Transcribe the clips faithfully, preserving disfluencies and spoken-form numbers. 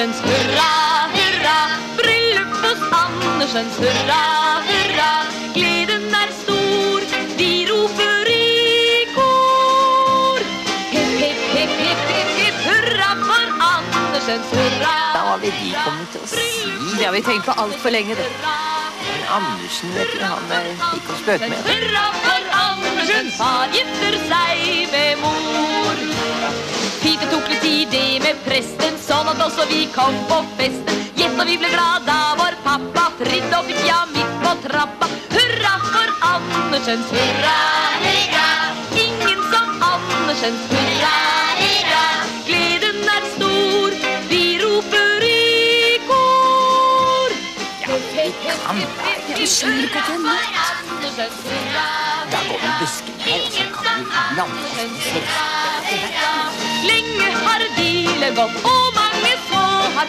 Andersens, hurra, hurra, bryllup hos Andersens, hurra, hurra, gleden er stor, de roper i kor. Hipp, hipp, hipp, hipp, hipp, hipp, hurra for Andersens, hurra, hurra. Da har vi de kommet til å si. Det har vi tenkt på alt for lenge, det. Men Andersen, vet du, han er ikke å spøke med det. Hurra for Andersens, far gifter seg med mor. Fite tok litt i det med presten, sånn at også vi kom på festen. Gjett når vi ble glad da vår pappa fridd og fikk ja midt på trappa. Hurra for Andersens, hurra, hurra, ingen som Andersens, hurra, hurra, gleden er stor, vi roper i kor. Ja, vi kan da, jeg skjønner ikke den natt. Da går vi busken her, og så kan vi lande oss først. Lenge har dealet gått, og mange små har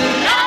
hurra.